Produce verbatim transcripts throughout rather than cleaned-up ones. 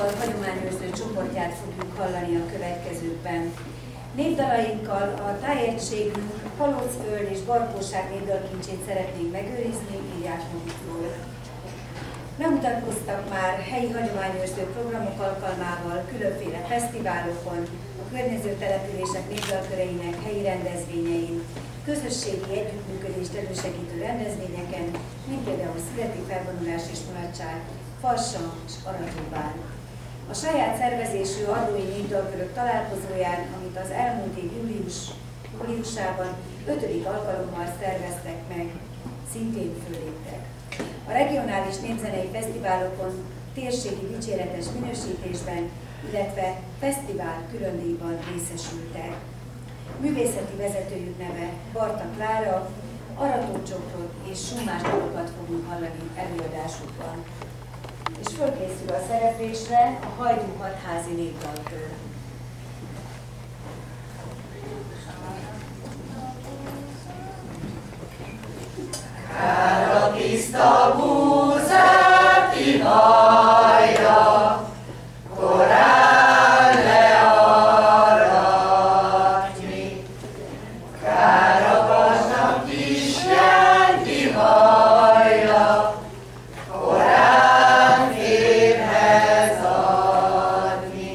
népdalokkal hagyományőrző csoportját fogjuk hallani a következőkben. Népdalainkkal a tájegységünk Palócföld és Bartóság népdalkincsét szeretnénk megőrizni, írják magukról. Bemutatkoztak már helyi hagyományőrző programok alkalmával, különféle fesztiválokon, a környező települések népdalköreinek helyi rendezvényein, közösségi együttműködést elősegítő rendezvényeken, mint például születi felvonulás és mulatság, Fassa és Aradóvár. A saját szervezésű arlói népdalkörök találkozóján, amit az elmúlt év július, júliusában ötödik alkalommal szerveztek meg, szintén föléptek. A regionális népzenei fesztiválokon térségi dicséretes minősítésben, illetve fesztivál különdíjban részesültek. Művészeti vezetőjük neve Barta Klára, aratócsokrot és sumás dalokat fogunk hallani előadásukban. És fölkészül a szereplésre a Hajdunk Hatházi Négy Tarttől. Kár a tiszta búzát ihalja, korán learatni. Kár a vasnak kislány ihalja, korán férhez adni.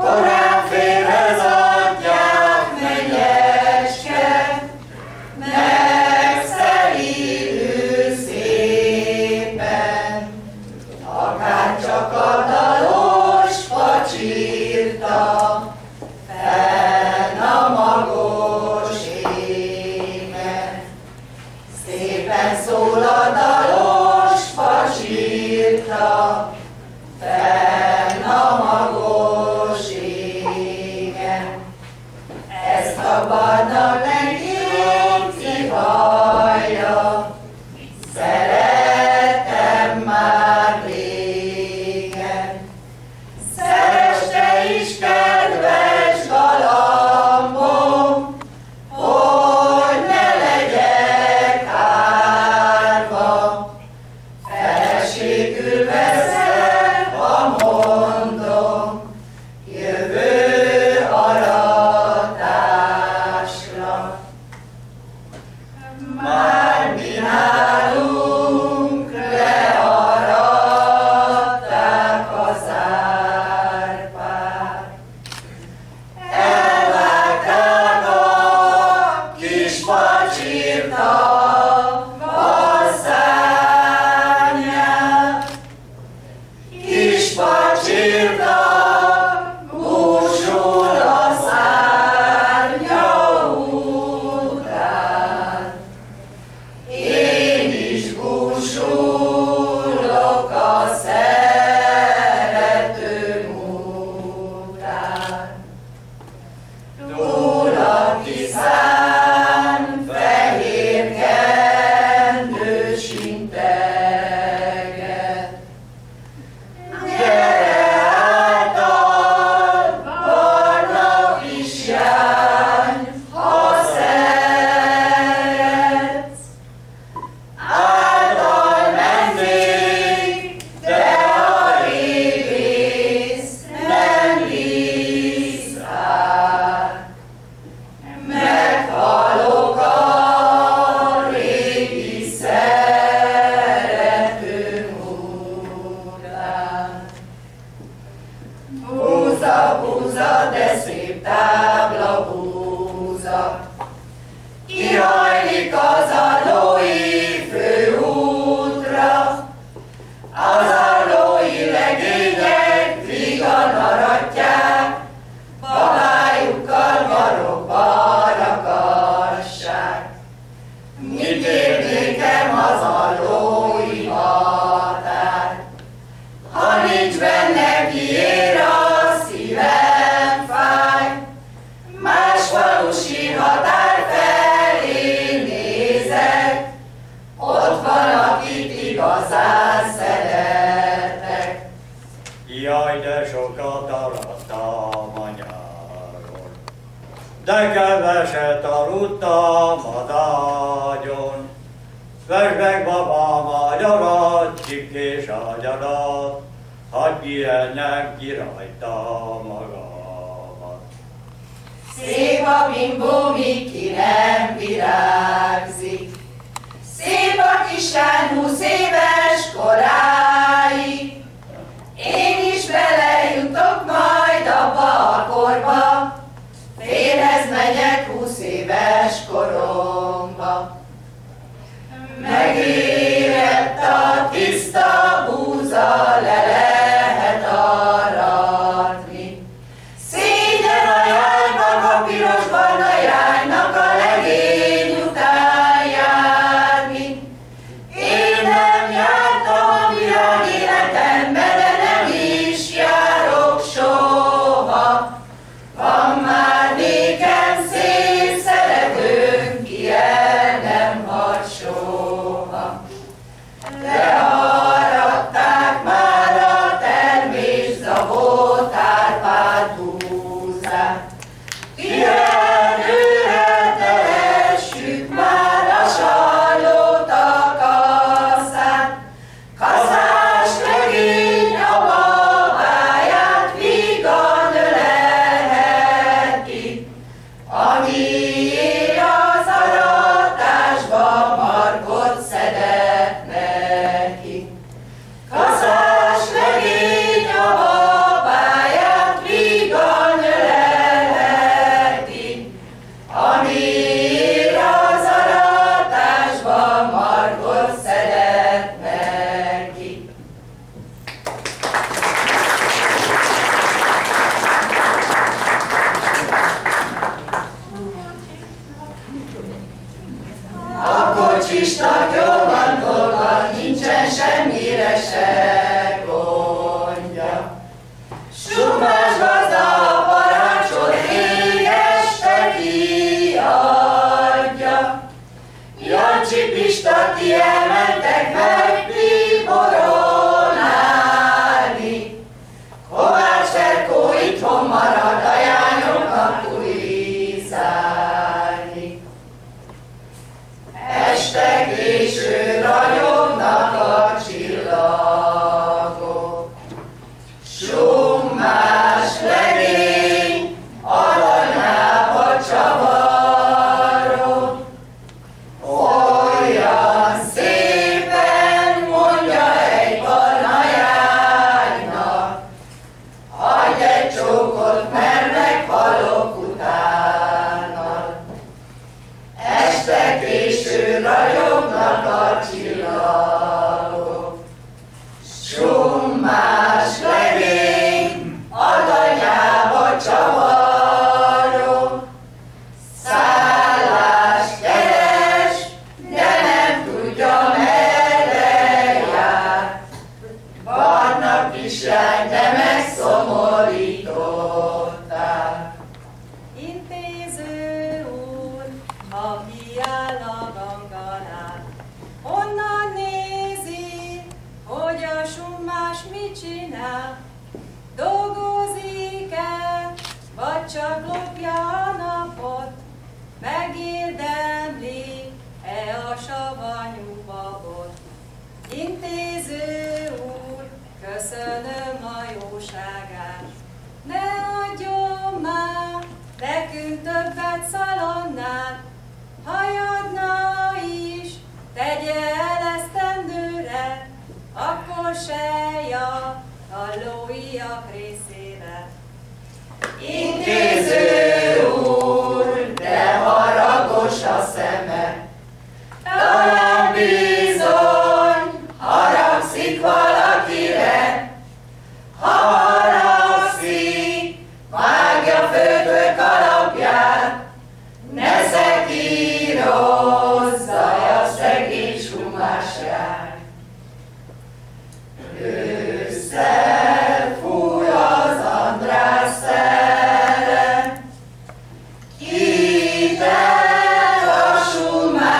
Korán férhez adják mennyeske, de keveset aludtam az ágyon. Vesd meg babám a gyarat, csipkés a gyarat, ha hagyjanak ki rajta magamat. Szép a bimbó, míg ki nem virágzik, szép a kislány húsz éves koráig. Én is belejutok majd abba a korba, férhez megyek húsz éves koromba. Megérett a tiszta búza, le lehet aratni. Szégyen a járnak, a piros-barna járnak, a legény után járni. Én nem jártam a világ életembe, de nem is járok soha. Van már nékem szép szeretőnk, ki el nem hagy soha. Learadták már a termés zavót, árpád húzát. Kijelnőre teressük már a sarlót, a kaszát. Kaszás legény a babáját, vígan ölelheti. Amié az aratásba markot szedett. Te lassú már!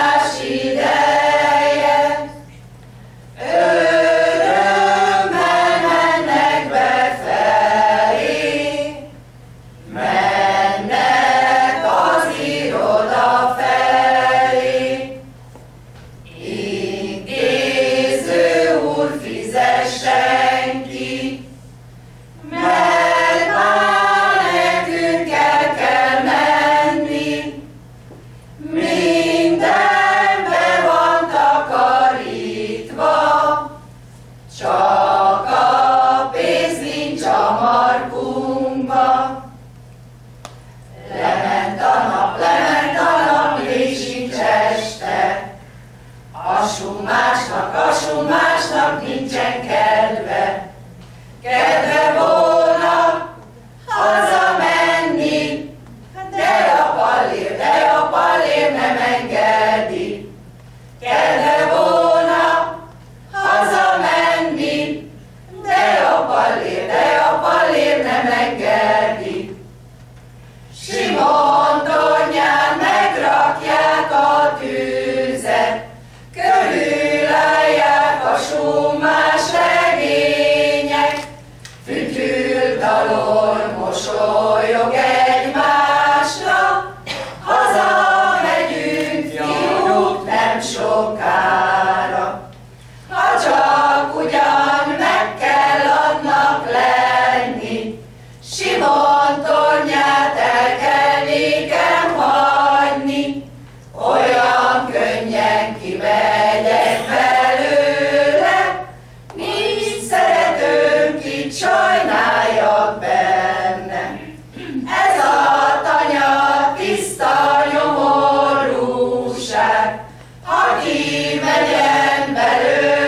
aki megyen belőle.